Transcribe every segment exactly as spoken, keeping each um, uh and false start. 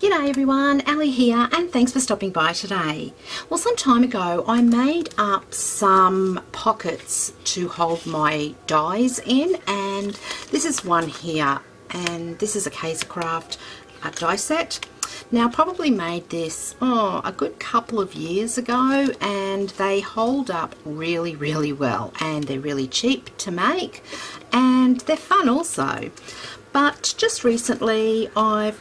G'day everyone, Ali here, and thanks for stopping by today. Well, some time ago I made up some pockets to hold my dies in, and this is one here, and this is a Kaisercraft uh, die set. Now, probably made this oh a good couple of years ago, and they hold up really really well, and they're really cheap to make, and they're fun also. But just recently I've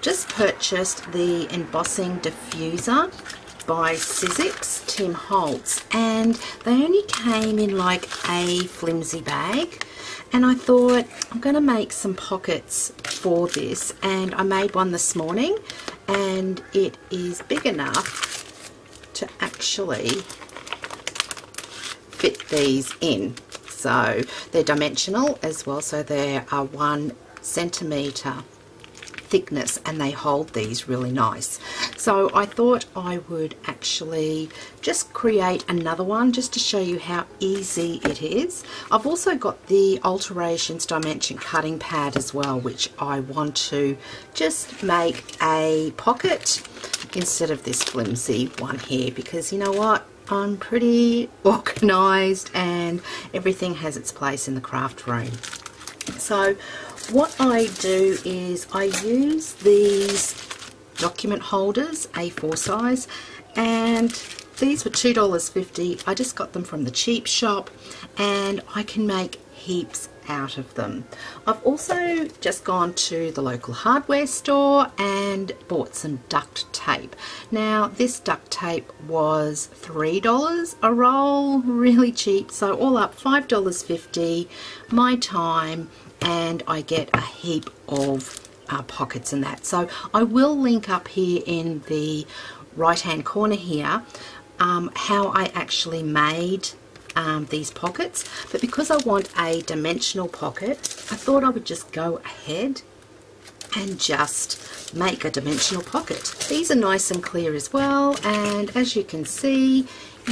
just purchased the embossing diffuser by Sizzix, Tim Holtz, and they only came in like a flimsy bag, and I thought I'm going to make some pockets for this, and I made one this morning, and it is big enough to actually fit these in. So they're dimensional as well, so they are one centimetre thickness, and they hold these really nice. So I thought I would actually just create another one just to show you how easy it is. I've also got the Alterations dimension cutting pad as well, which I want to just make a pocket instead of this flimsy one here, because you know what, I'm pretty organized and everything has its place in the craft room. So what I do is I use these document holders, A four size, and these were two dollars fifty. I just got them from the cheap shop, and I can make heaps out of them. I've also just gone to the local hardware store and bought some duct tape. Now, this duct tape was three dollars a roll, really cheap, so all up five dollars fifty, my time, and I get a heap of uh, pockets in that. So I will link up here in the right hand corner here um, how I actually made Um, these pockets, but because I want a dimensional pocket, I thought I would just go ahead and just make a dimensional pocket. These are nice and clear as well, and as you can see,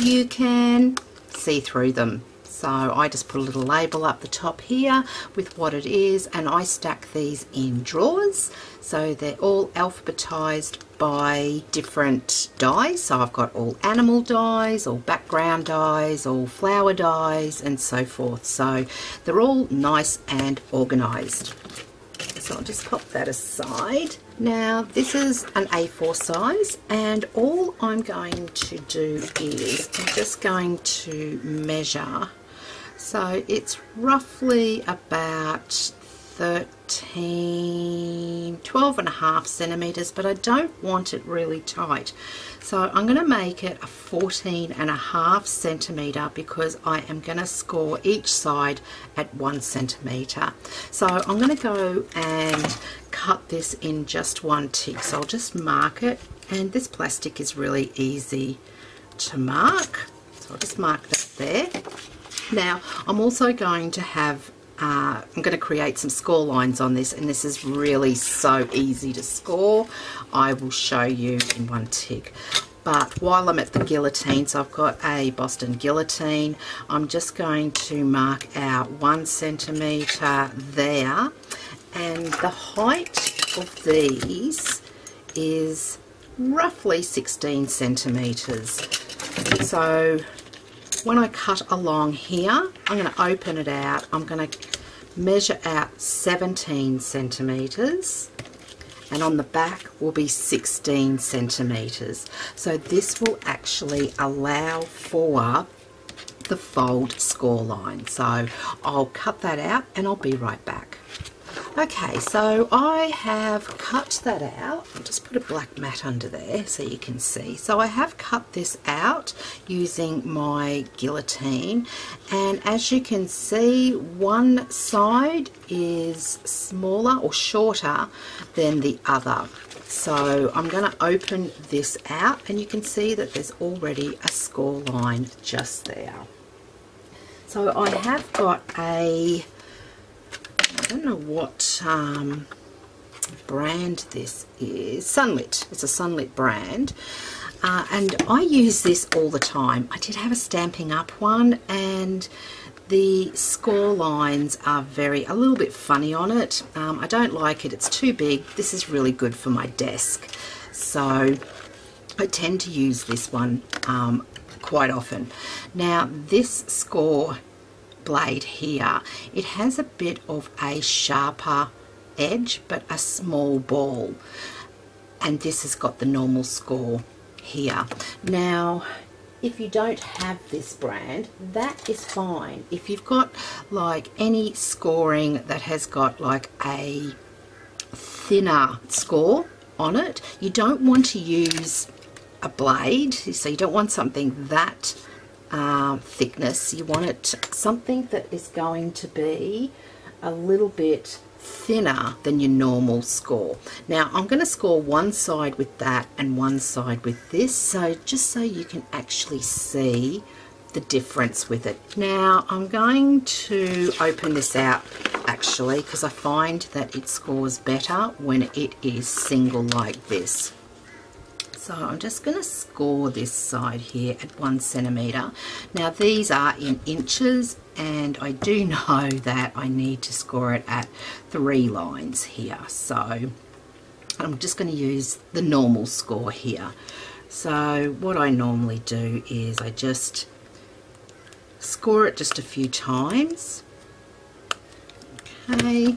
you can see through them. So I just put a little label up the top here with what it is, and I stack these in drawers, so they're all alphabetized by different dies. So I've got all animal dies, all background dies, all flower dies, and so forth. So they're all nice and organized. So I'll just pop that aside. Now, this is an A four size, and all I'm going to do is I'm just going to measure. So it's roughly about thirteen, twelve and a half centimetres, but I don't want it really tight. So I'm going to make it a fourteen and a half centimetre, because I am going to score each side at one centimetre. So I'm going to go and cut this in just one tick. So I'll just mark it, and this plastic is really easy to mark. So I'll just mark that there. Now, I'm also going to have Uh, I'm going to create some score lines on this, and this is really so easy to score. I will show you in one tick. But while I'm at the guillotine, so I've got a Boston guillotine, I'm just going to mark out one centimetre there, and the height of these is roughly sixteen centimetres. So when I cut along here, I'm going to open it out. I'm going to measure out seventeen centimetres, and on the back will be sixteen centimetres. So this will actually allow for the fold score line. So I'll cut that out, and I'll be right back. Okay, so I have cut that out. I'll just put a black mat under there so you can see. So I have cut this out using my guillotine, and as you can see, one side is smaller or shorter than the other. So I'm going to open this out, and you can see that there's already a score line just there. So I have got a I don't know what um, brand this is. Sunlit. It's a Sunlit brand, uh, and I use this all the time. I did have a stamping up one, and The score lines are very a little bit funny on it. Um, I don't like it. It's too big. This is really good for my desk. So I tend to use this one um, quite often. Now this score blade here, it has a bit of a sharper edge but a small ball. And this has got the normal score here. Now, if you don't have this brand, that is fine. If you've got like any scoring that has got like a thinner score on it, you don't want to use a blade, so you don't want something that uh, thickness. You want it something that is going to be a little bit thinner than your normal score. Now I'm going to score one side with that and one side with this, so just so you can actually see the difference with it. Now I'm going to open this out actually, because I find that it scores better when it is single like this. So I'm just going to score this side here at one centimetre. Now these are in inches, and I do know that I need to score it at three lines here. So I'm just going to use the normal score here. So what I normally do is I just score it just a few times. Okay.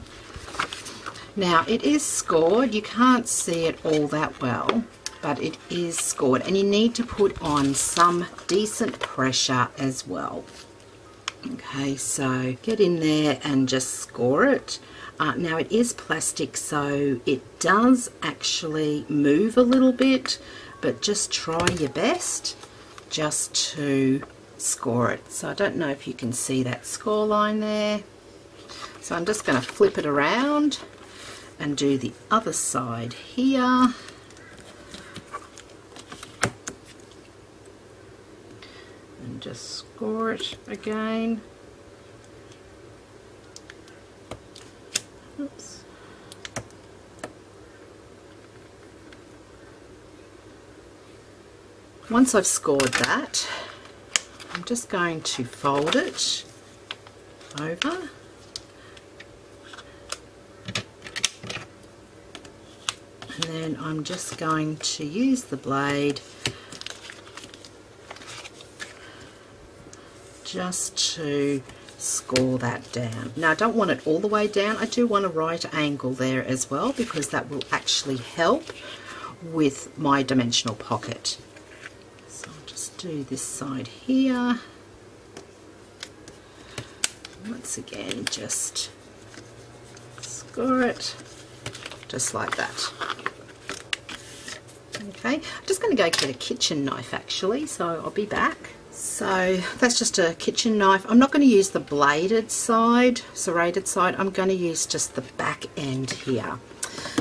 Now it is scored. You can't see it all that well, but it is scored, and you need to put on some decent pressure as well. Okay, so get in there and just score it. Uh, now it is plastic, so it does actually move a little bit, but just try your best just to score it. So I don't know if you can see that score line there. So I'm just going to flip it around and do the other side here. And just score it again. Oops. Once I've scored that, I'm just going to fold it over. And then I'm just going to use the blade just to score that down. Now I don't want it all the way down. I do want a right angle there as well, because that will actually help with my dimensional pocket. So I'll just do this side here. Once again, just score it just like that. Okay, I'm just going to go get a kitchen knife actually, so I'll be back. So that's just a kitchen knife. I'm not going to use the bladed side, serrated side. I'm going to use just the back end here.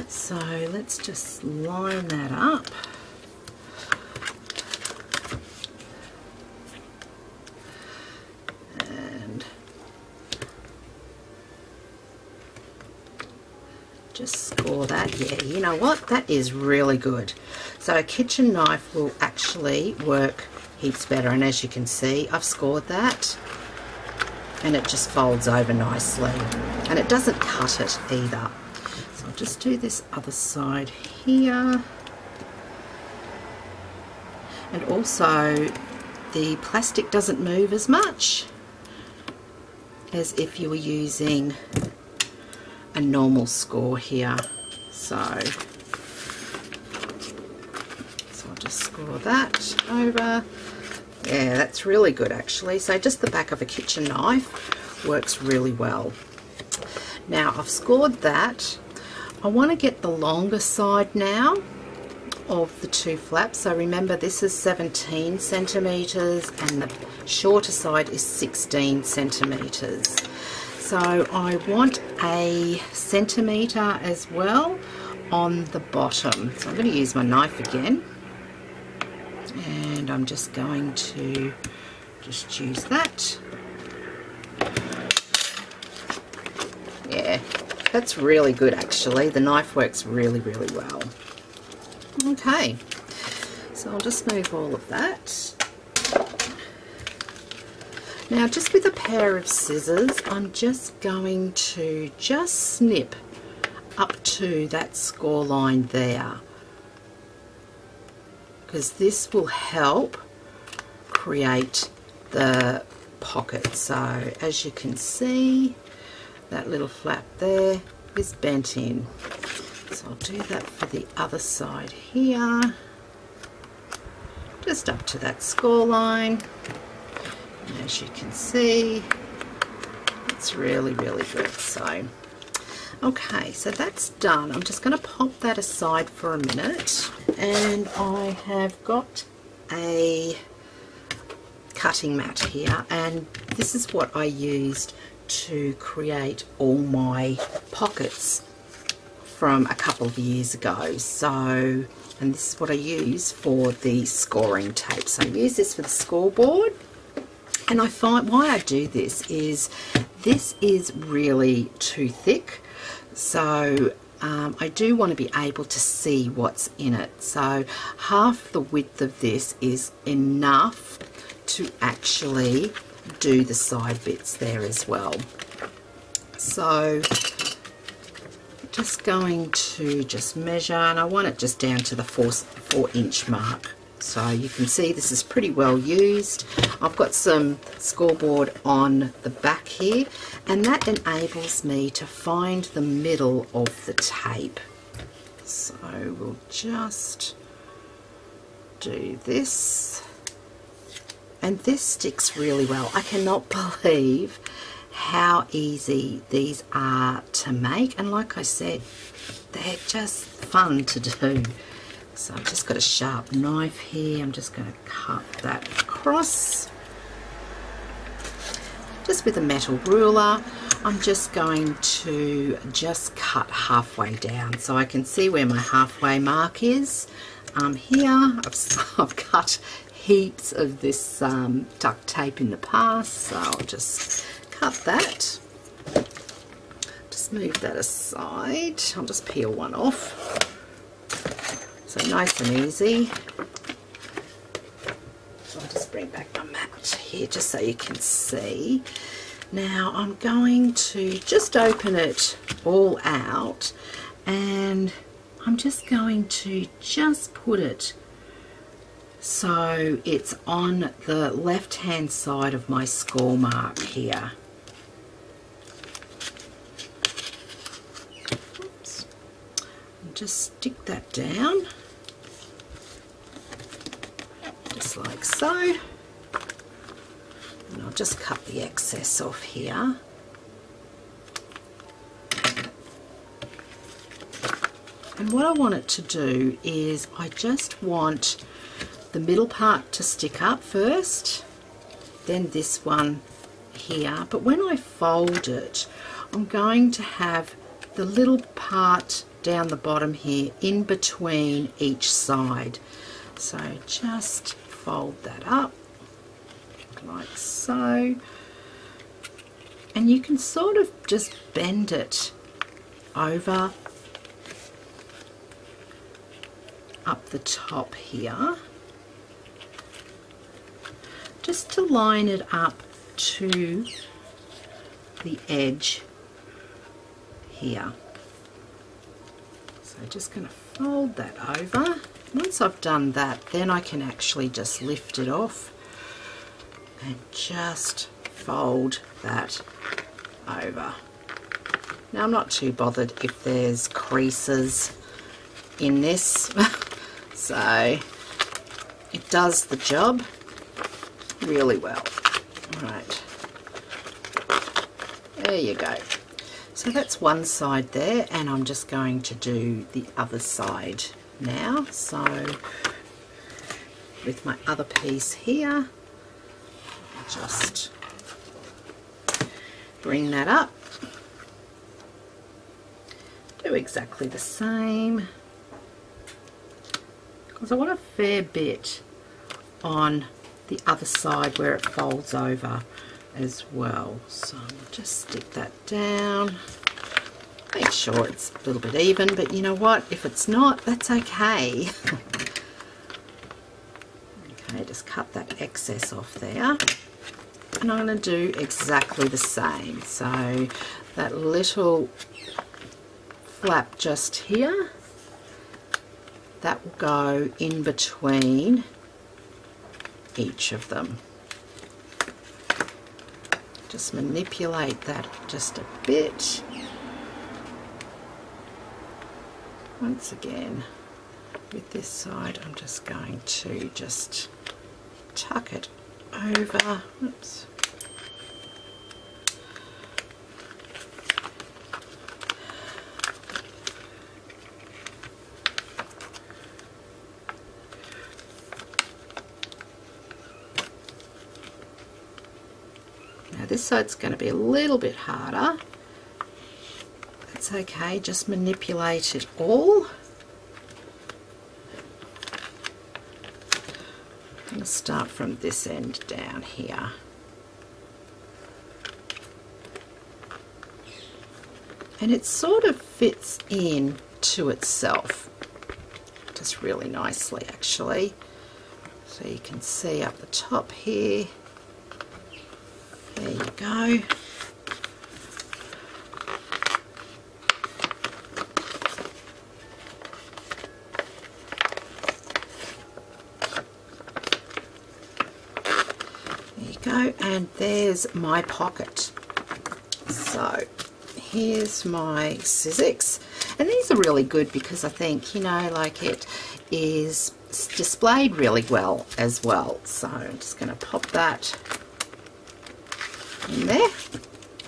So let's just line that up. And just score that. Yeah, you know what? That is really good. So a kitchen knife will actually work heaps better, and as you can see, I've scored that, and it just folds over nicely, and it doesn't cut it either. So I'll just do this other side here. And also the plastic doesn't move as much as if you were using a normal score here. So score that over. Yeah, that's really good actually. So just the back of a kitchen knife works really well. Now I've scored that. I want to get the longer side now of the two flaps. So remember, this is seventeen centimeters and the shorter side is sixteen centimeters. So I want a centimeter as well on the bottom. So I'm going to use my knife again. And I'm just going to just use that. Yeah, that's really good actually. The knife works really, really well. Okay, so I'll just move all of that. Now just with a pair of scissors, I'm just going to just snip up to that score line there, because this will help create the pocket. So as you can see, that little flap there is bent in. So I'll do that for the other side here, just up to that score line. And as you can see, it's really, really good. So, okay, so that's done. I'm just going to pop that aside for a minute. And I have got a cutting mat here, and this is what I used to create all my pockets from a couple of years ago. So, and this is what I use for the scoring tape. So I use this for the scoreboard, and I find why I do this is this is really too thick. So Um, I do want to be able to see what's in it, so half the width of this is enough to actually do the side bits there as well. So just going to just measure, and I want it just down to the four, four inch mark. So you can see this is pretty well used. I've got some scoreboard on the back here, and that enables me to find the middle of the tape. So we'll just do this, and this sticks really well. I cannot believe how easy these are to make, and like I said, they're just fun to do. So I've just got a sharp knife here. I'm just going to cut that across. Just with a metal ruler, I'm just going to just cut halfway down, so I can see where my halfway mark is. Um, here, I've, I've cut heaps of this um, duct tape in the past, so I'll just cut that. Just move that aside. I'll just peel one off. So nice and easy. So I'll just bring back my mat here just so you can see. Now I'm going to just open it all out, and I'm just going to just put it so it's on the left hand side of my score mark here. Oops. Just stick that down. Like so, and I'll just cut the excess off here. And what I want it to do is I just want the middle part to stick up first, then this one here, but when I fold it, I'm going to have the little part down the bottom here in between each side. So just fold that up like so, and you can sort of just bend it over up the top here just to line it up to the edge here. So just going to fold that over. Once I've done that, then I can actually just lift it off and just fold that over. Now I'm not too bothered if there's creases in this, so it does the job really well. Alright, there you go. So that's one side there, and I'm just going to do the other side now. So with my other piece here, just bring that up, do exactly the same, because I want a fair bit on the other side where it folds over as well. So I'll just stick that down. Make sure it's a little bit even, but you know what, if it's not, that's okay. Okay, just cut that excess off there. and I'm going to do exactly the same. So that little flap just here, that will go in between each of them. Just manipulate that just a bit. Once again, with this side, I'm just going to just tuck it over. Oops. Now this side's going to be a little bit harder. That's okay, just manipulate it all. I'm going to start from this end down here. And it sort of fits in to itself just really nicely, actually. So you can see up the top here. There you go. And there's my pocket. So here's my Sizzix, and these are really good because I think, you know, like, it is displayed really well as well. So I'm just going to pop that in there,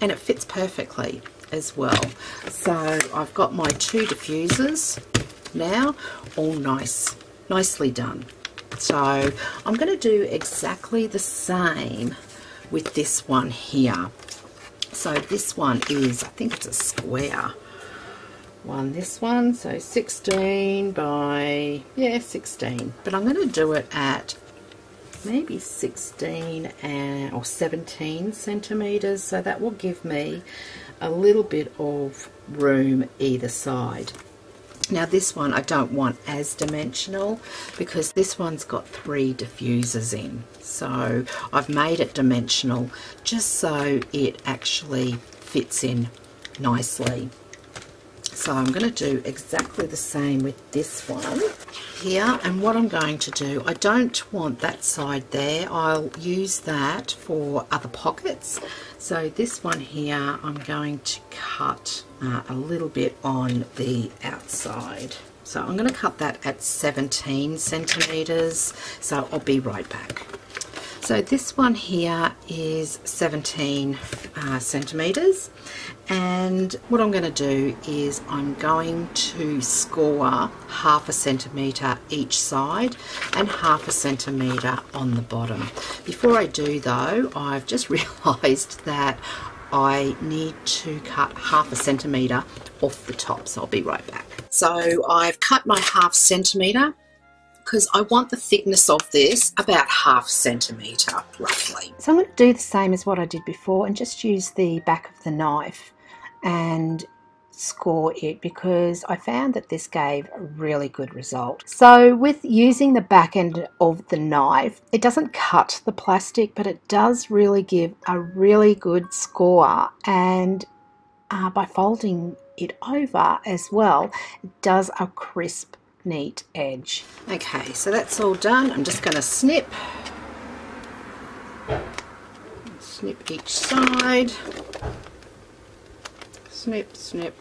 and it fits perfectly as well. So I've got my two diffusers now, all nice, nicely done. So I'm going to do exactly the same with this one here. So this one is, I think it's a square one, this one, so sixteen by, yeah, sixteen, but I'm going to do it at maybe sixteen or seventeen centimeters, so that will give me a little bit of room either side. Now this one I don't want as dimensional because this one's got three diffusers in, so I've made it dimensional just so it actually fits in nicely. So I'm going to do exactly the same with this one here, and what I'm going to do, I don't want that side there, I'll use that for other pockets. So this one here I'm going to cut uh, a little bit on the outside. So I'm going to cut that at seventeen centimeters, so I'll be right back. So this one here is seventeen centimeters, and what I'm going to do is I'm going to score half a centimetre each side and half a centimetre on the bottom. Before I do though, I've just realised that I need to cut half a centimetre off the top, so I'll be right back. So I've cut my half centimetre, because I want the thickness of this about half centimetre roughly. So I'm going to do the same as what I did before and just use the back of the knife and score it, because I found that this gave a really good result. So with using the back end of the knife, it doesn't cut the plastic, but it does really give a really good score, and uh, by folding it over as well, it does a crisp, neat edge. Okay, so that's all done. I'm just going to snip snip each side, snip snip,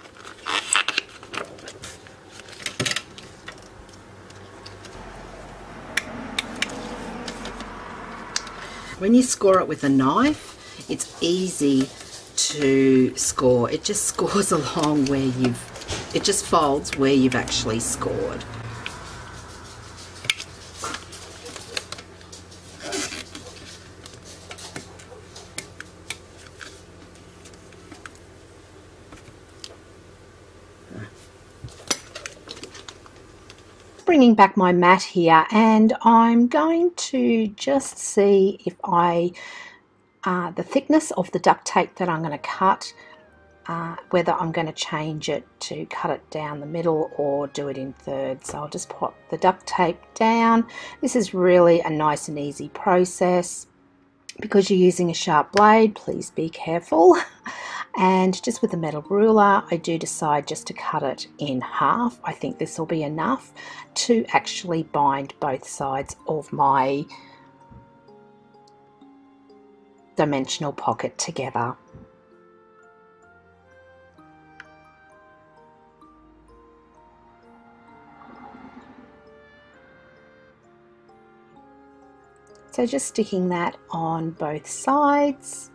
when you score it with a knife, it's easy to score, it just scores along where you've It just folds where you've actually scored. Bringing back my mat here, and I'm going to just see if I, uh, the thickness of the duct tape that I'm going to cut, Uh, whether I'm going to change it to cut it down the middle or do it in thirds. So I'll just pop the duct tape down. This is really a nice and easy process. Because you're using a sharp blade, please be careful. And just with a metal ruler, I do decide just to cut it in half. I think this will be enough to actually bind both sides of my dimensional pocket together. So just sticking that on both sides.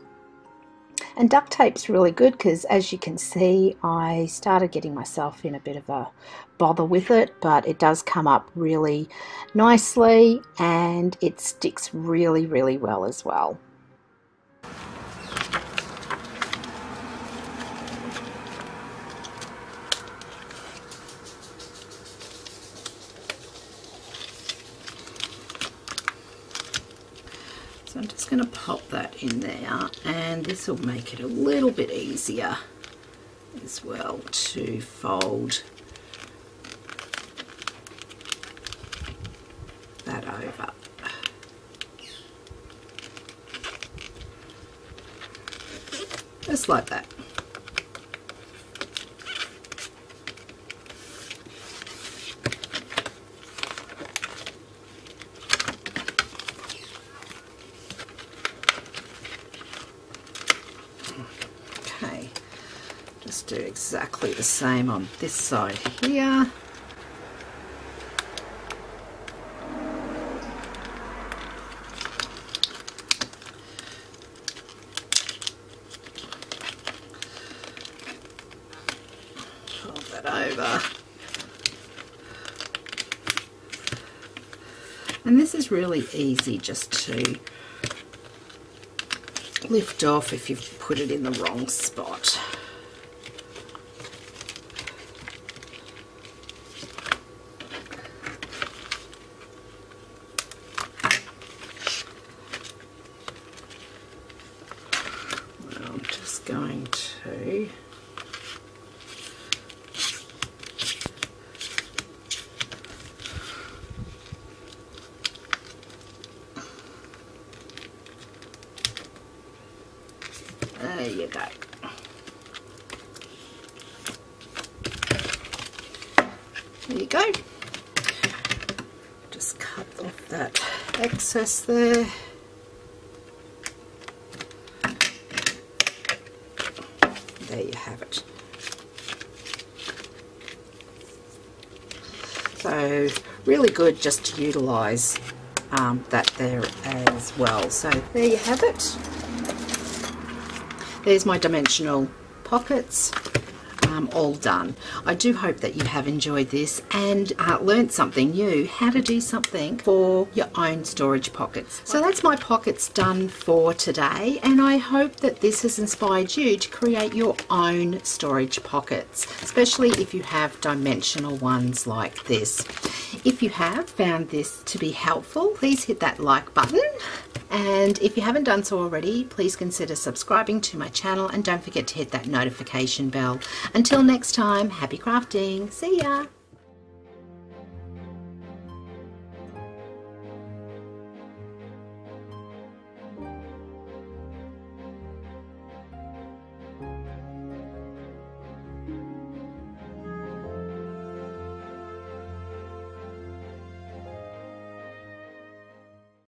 And duct tape's really good because, as you can see, I started getting myself in a bit of a bother with it, but it does come up really nicely and it sticks really, really well as well. I'm just going to pop that in there, and this will make it a little bit easier as well to fold that over. Just like that. Do exactly the same on this side here. Fold that over. And this is really easy just to lift off if you've put it in the wrong spot. There you go. There you go. Just cut off that excess there. There you have it. So really good just to utilise um, that there as well. So there you have it. There's my dimensional pockets um, all done. I do hope that you have enjoyed this and uh, learned something new, how to do something for your own storage pockets. So that's my pockets done for today, and I hope that this has inspired you to create your own storage pockets, especially if you have dimensional ones like this. If you have found this to be helpful, please hit that like button. And if you haven't done so already, please consider subscribing to my channel and don't forget to hit that notification bell. Until next time, happy crafting. See ya.